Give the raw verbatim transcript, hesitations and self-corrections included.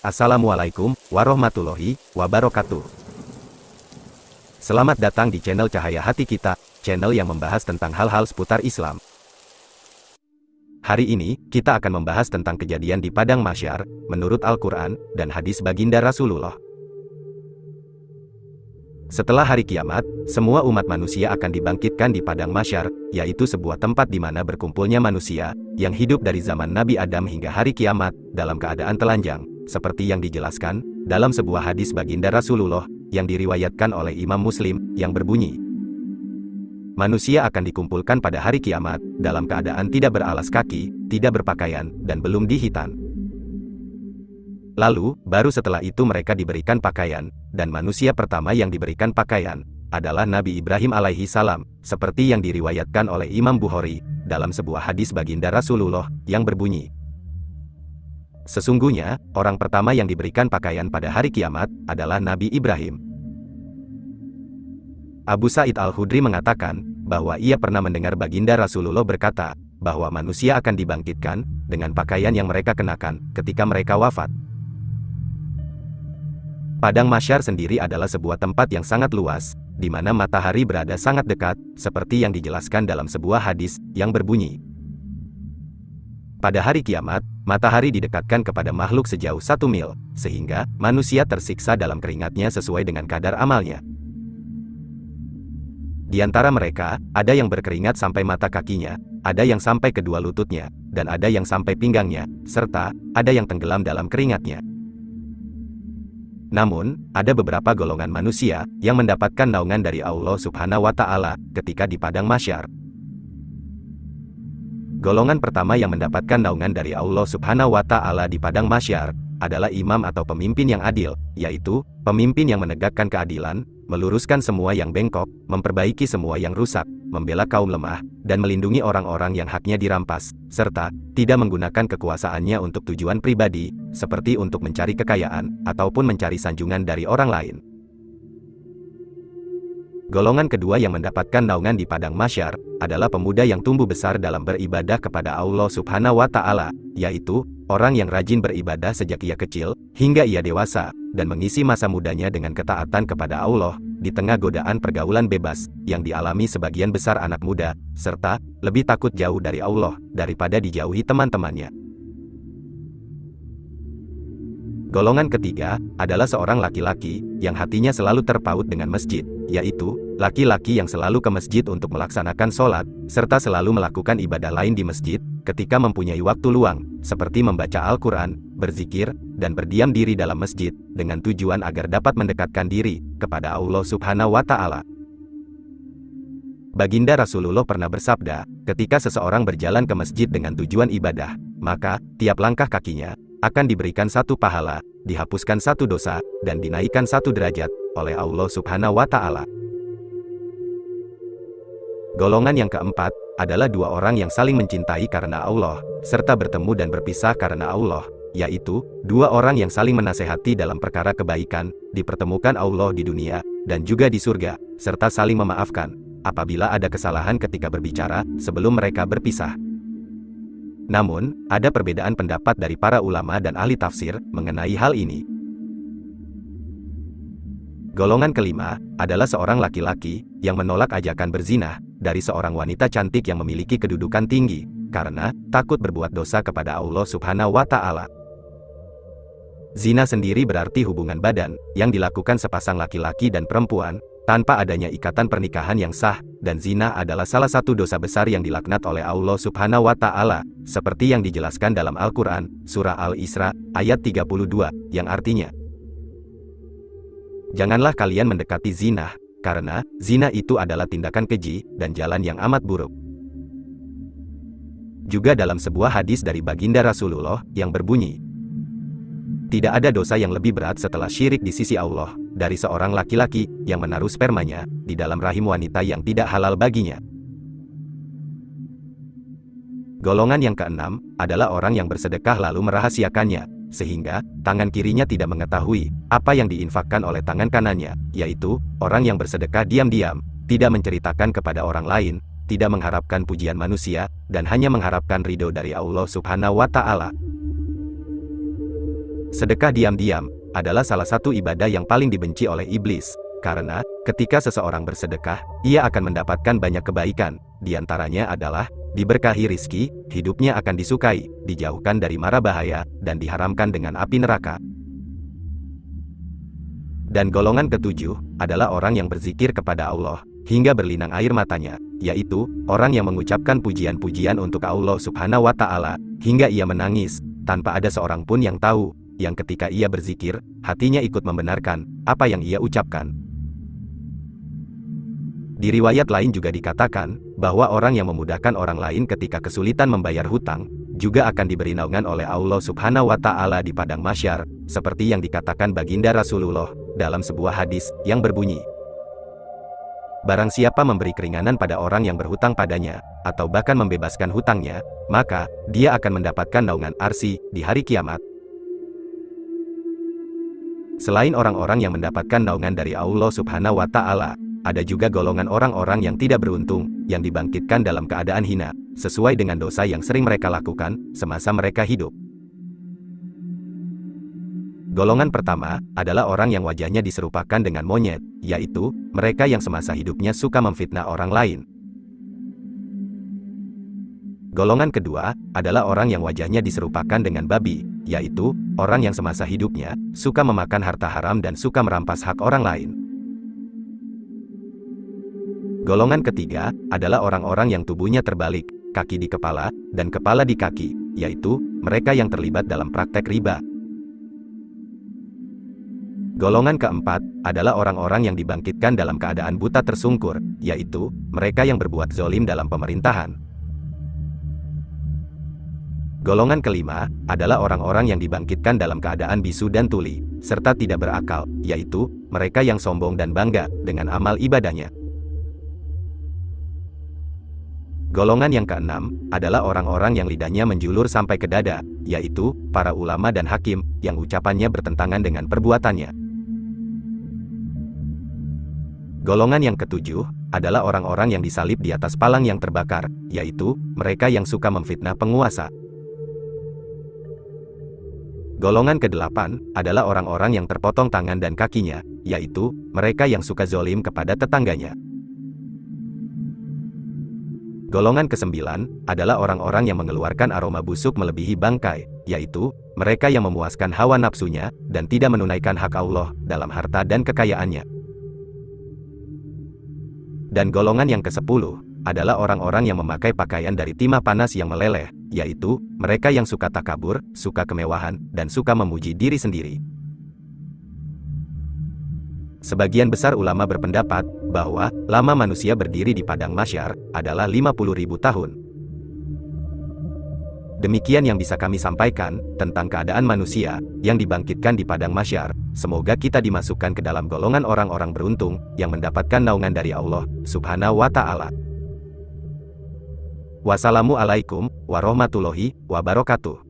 Assalamualaikum warahmatullahi wabarakatuh. Selamat datang di channel Cahaya Hati Kita, channel yang membahas tentang hal-hal seputar Islam. Hari ini, kita akan membahas tentang kejadian di Padang Mahsyar, menurut Al-Quran, dan hadis baginda Rasulullah. Setelah hari kiamat, semua umat manusia akan dibangkitkan di Padang Mahsyar, yaitu sebuah tempat di mana berkumpulnya manusia, yang hidup dari zaman Nabi Adam hingga hari kiamat, dalam keadaan telanjang, seperti yang dijelaskan, dalam sebuah hadis baginda Rasulullah, yang diriwayatkan oleh Imam Muslim, yang berbunyi, manusia akan dikumpulkan pada hari kiamat, dalam keadaan tidak beralas kaki, tidak berpakaian, dan belum dihitan. Lalu, baru setelah itu mereka diberikan pakaian, dan manusia pertama yang diberikan pakaian, adalah Nabi Ibrahim alaihi salam, seperti yang diriwayatkan oleh Imam Bukhari, dalam sebuah hadis baginda Rasulullah, yang berbunyi, sesungguhnya, orang pertama yang diberikan pakaian pada hari kiamat, adalah Nabi Ibrahim. Abu Said Al-Khudri mengatakan, bahwa ia pernah mendengar baginda Rasulullah berkata, bahwa manusia akan dibangkitkan, dengan pakaian yang mereka kenakan, ketika mereka wafat. Padang Mahsyar sendiri adalah sebuah tempat yang sangat luas, di mana matahari berada sangat dekat, seperti yang dijelaskan dalam sebuah hadis, yang berbunyi. Pada hari kiamat, matahari didekatkan kepada makhluk sejauh satu mil, sehingga manusia tersiksa dalam keringatnya sesuai dengan kadar amalnya. Di antara mereka, ada yang berkeringat sampai mata kakinya, ada yang sampai kedua lututnya, dan ada yang sampai pinggangnya, serta, ada yang tenggelam dalam keringatnya. Namun, ada beberapa golongan manusia, yang mendapatkan naungan dari Allah Subhanahu wa Ta'ala, ketika di Padang Mahsyar. Golongan pertama yang mendapatkan naungan dari Allah Subhanahu wa Ta'ala di Padang Mahsyar, adalah imam atau pemimpin yang adil, yaitu, pemimpin yang menegakkan keadilan, meluruskan semua yang bengkok, memperbaiki semua yang rusak, membela kaum lemah, dan melindungi orang-orang yang haknya dirampas, serta, tidak menggunakan kekuasaannya untuk tujuan pribadi, seperti untuk mencari kekayaan, ataupun mencari sanjungan dari orang lain. Golongan kedua yang mendapatkan naungan di Padang Mahsyar, adalah pemuda yang tumbuh besar dalam beribadah kepada Allah Subhanahu wa Ta'ala, yaitu, orang yang rajin beribadah sejak ia kecil, hingga ia dewasa, dan mengisi masa mudanya dengan ketaatan kepada Allah, di tengah godaan pergaulan bebas, yang dialami sebagian besar anak muda, serta, lebih takut jauh dari Allah, daripada dijauhi teman-temannya. Golongan ketiga, adalah seorang laki-laki, yang hatinya selalu terpaut dengan masjid, yaitu, laki-laki yang selalu ke masjid untuk melaksanakan sholat, serta selalu melakukan ibadah lain di masjid, ketika mempunyai waktu luang, seperti membaca Al-Quran, berzikir, dan berdiam diri dalam masjid, dengan tujuan agar dapat mendekatkan diri, kepada Allah Subhanahu wa Ta'ala. Baginda Rasulullah pernah bersabda, ketika seseorang berjalan ke masjid dengan tujuan ibadah, maka, tiap langkah kakinya, akan diberikan satu pahala, dihapuskan satu dosa, dan dinaikkan satu derajat, oleh Allah Subhanahu wa Ta'ala. Golongan yang keempat, adalah dua orang yang saling mencintai karena Allah, serta bertemu dan berpisah karena Allah, yaitu, dua orang yang saling menasehati dalam perkara kebaikan, dipertemukan Allah di dunia, dan juga di surga, serta saling memaafkan, apabila ada kesalahan ketika berbicara, sebelum mereka berpisah. Namun, ada perbedaan pendapat dari para ulama dan ahli tafsir mengenai hal ini. Golongan kelima adalah seorang laki-laki yang menolak ajakan berzina dari seorang wanita cantik yang memiliki kedudukan tinggi karena takut berbuat dosa kepada Allah Subhanahu wa Ta'ala. Zina sendiri berarti hubungan badan yang dilakukan sepasang laki-laki dan perempuan tanpa adanya ikatan pernikahan yang sah. Dan zina adalah salah satu dosa besar yang dilaknat oleh Allah Subhanahu wa Ta'ala, seperti yang dijelaskan dalam Al-Quran, Surah Al-Isra, ayat tiga puluh dua, yang artinya, janganlah kalian mendekati zina, karena zina itu adalah tindakan keji, dan jalan yang amat buruk. Juga dalam sebuah hadis dari baginda Rasulullah, yang berbunyi, tidak ada dosa yang lebih berat setelah syirik di sisi Allah, dari seorang laki-laki, yang menaruh spermanya, di dalam rahim wanita yang tidak halal baginya. Golongan yang keenam, adalah orang yang bersedekah lalu merahasiakannya, sehingga, tangan kirinya tidak mengetahui, apa yang diinfakkan oleh tangan kanannya, yaitu, orang yang bersedekah diam-diam, tidak menceritakan kepada orang lain, tidak mengharapkan pujian manusia, dan hanya mengharapkan ridho dari Allah Subhanahu wa Ta'ala. Sedekah diam-diam adalah salah satu ibadah yang paling dibenci oleh iblis, karena ketika seseorang bersedekah, ia akan mendapatkan banyak kebaikan, diantaranya adalah diberkahi rizki, hidupnya akan disukai, dijauhkan dari mara bahaya, dan diharamkan dengan api neraka. Dan golongan ketujuh adalah orang yang berzikir kepada Allah hingga berlinang air matanya, yaitu orang yang mengucapkan pujian-pujian untuk Allah Subhanahu wa Ta'ala hingga ia menangis, tanpa ada seorang pun yang tahu, yang ketika ia berzikir, hatinya ikut membenarkan apa yang ia ucapkan. Di riwayat lain juga dikatakan bahwa orang yang memudahkan orang lain ketika kesulitan membayar hutang juga akan diberi naungan oleh Allah Subhanahu wa Ta'ala di Padang Mahsyar, seperti yang dikatakan baginda Rasulullah dalam sebuah hadis yang berbunyi, "Barang siapa memberi keringanan pada orang yang berhutang padanya, atau bahkan membebaskan hutangnya, maka dia akan mendapatkan naungan Arsy di hari kiamat." Selain orang-orang yang mendapatkan naungan dari Allah Subhanahu wa Ta'ala, ada juga golongan orang-orang yang tidak beruntung, yang dibangkitkan dalam keadaan hina, sesuai dengan dosa yang sering mereka lakukan semasa mereka hidup. Golongan pertama adalah orang yang wajahnya diserupakan dengan monyet, yaitu mereka yang semasa hidupnya suka memfitnah orang lain. Golongan kedua adalah orang yang wajahnya diserupakan dengan babi, yaitu orang yang semasa hidupnya suka memakan harta haram dan suka merampas hak orang lain. Golongan ketiga adalah orang-orang yang tubuhnya terbalik, kaki di kepala, dan kepala di kaki, yaitu mereka yang terlibat dalam praktek riba. Golongan keempat adalah orang-orang yang dibangkitkan dalam keadaan buta tersungkur, yaitu mereka yang berbuat zolim dalam pemerintahan. Golongan kelima adalah orang-orang yang dibangkitkan dalam keadaan bisu dan tuli, serta tidak berakal, yaitu mereka yang sombong dan bangga dengan amal ibadahnya. Golongan yang keenam adalah orang-orang yang lidahnya menjulur sampai ke dada, yaitu para ulama dan hakim yang ucapannya bertentangan dengan perbuatannya. Golongan yang ketujuh adalah orang-orang yang disalib di atas palang yang terbakar, yaitu mereka yang suka memfitnah penguasa. Golongan kedelapan adalah orang-orang yang terpotong tangan dan kakinya, yaitu mereka yang suka zolim kepada tetangganya. Golongan kesembilan adalah orang-orang yang mengeluarkan aroma busuk melebihi bangkai, yaitu mereka yang memuaskan hawa nafsunya dan tidak menunaikan hak Allah dalam harta dan kekayaannya. Dan golongan yang kesepuluh adalah orang-orang yang memakai pakaian dari timah panas yang meleleh, yaitu mereka yang suka takabur, suka kemewahan, dan suka memuji diri sendiri. Sebagian besar ulama berpendapat bahwa lama manusia berdiri di Padang Mahsyar adalah lima puluh ribu tahun. Demikian yang bisa kami sampaikan tentang keadaan manusia yang dibangkitkan di Padang Mahsyar. Semoga kita dimasukkan ke dalam golongan orang-orang beruntung yang mendapatkan naungan dari Allah Subhanahu wa Ta'ala. Wassalamualaikum warahmatullahi wabarakatuh.